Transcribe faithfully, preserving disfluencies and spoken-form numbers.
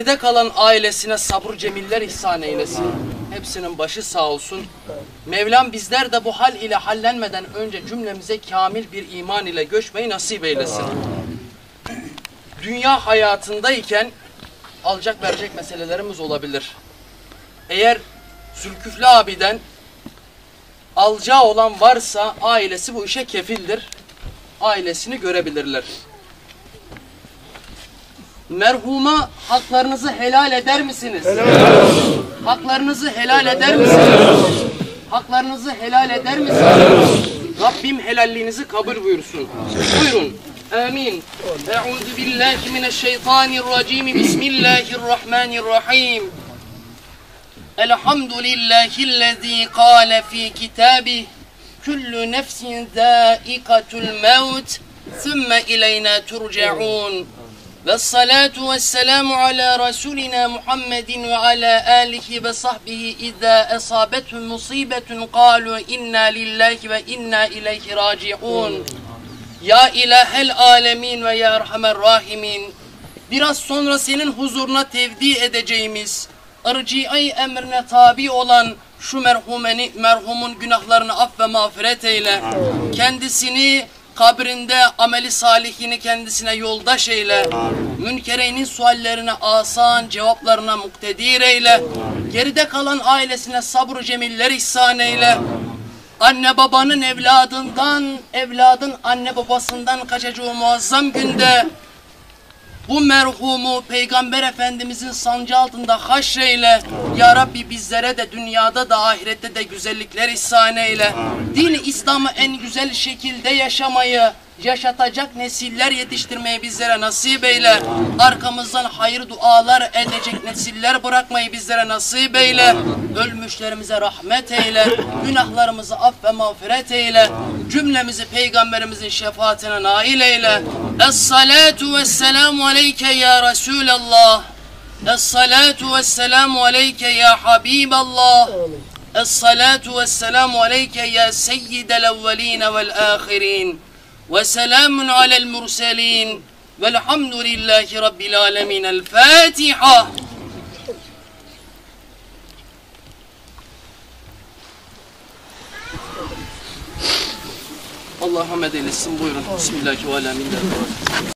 Geride kalan ailesine sabır cemiller ihsan eylesin. Hepsinin başı sağ olsun. Mevlam bizler de bu hal ile hallenmeden önce cümlemize kamil bir iman ile göçmeyi nasip eylesin. Dünya hayatındayken alacak verecek meselelerimiz olabilir. Eğer Zülküflü abiden alacağı olan varsa ailesi bu işe kefildir. Ailesini görebilirler. Merhuma haklarınızı helal eder misiniz? Helal olsun. Haklarınızı helal eder misiniz? Helal olsun. Haklarınızı helal eder misiniz? Helal olsun. Rabbim helalliğinizi kabul buyursun. Buyurun. Amin. Euzu billahi mineşşeytanirracim. Bismillahirrahmanirrahim. Elhamdülillahillezî kâle fî kitâbih kullu nefsin zâikatul mevt sümme ileynâ turcaûn. والصلاة والسلام على رسولنا محمد وعلى آله وصحبه إذا أصابتهم مصيبة قالوا إنا لله وإنا إليه راجعون. Ya ilahel alemin ve ya erhamer rahimin. Biraz sonra senin huzuruna tevdi edeceğimiz, ırci-i emrine tabi olan şu merhumeni, merhumun günahlarını aff ve mağfiret eyle. Kendisini kabrinde ameli salihini kendisine yoldaş eyle. Münkereynin suallerine asan, cevaplarına muktedir eyle. Geride kalan ailesine sabr-ı cemiller ihsan eyle. Anne babanın evladından, evladın anne babasından kaçacağı muazzam günde bu merhumu Peygamber Efendimizin sancı altında haşreyle. Ya Rabbi bizlere de dünyada da ahirette de güzellikler ihsan eyle. Din-i İslam'ı en güzel şekilde yaşamayı, yaşatacak nesiller yetiştirmeyi bizlere nasip eyle. Arkamızdan hayır dualar edecek nesiller bırakmayı bizlere nasip eyle. Ölmüşlerimize rahmet eyle. Günahlarımızı aff ve mağfiret eyle. Cümlemizi Peygamberimizin şefaatine nail eyle. Es-salatu vesselamu aleyke ya Resulallah. Es-salatu vesselamu aleyke ya Habiballah. Es-salatu vesselamu aleyke ya Seyyidel evveline vel ahirin. وسلام على المرسلين والحمد لله رب العالمين. الفاتحة. Allah'a hamd eylesin. Buyurun. Bismillahirrahmanirrahim.